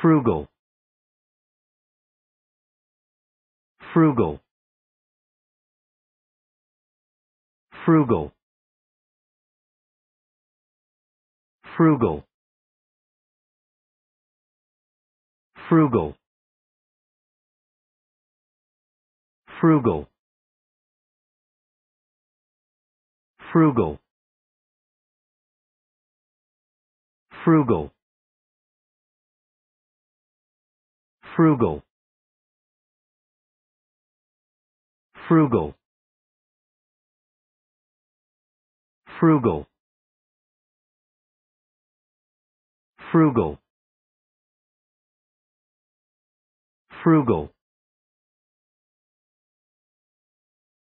frugal, frugal, frugal, frugal, frugal, frugal, frugal, frugal, frugal, frugal, frugal, frugal, frugal,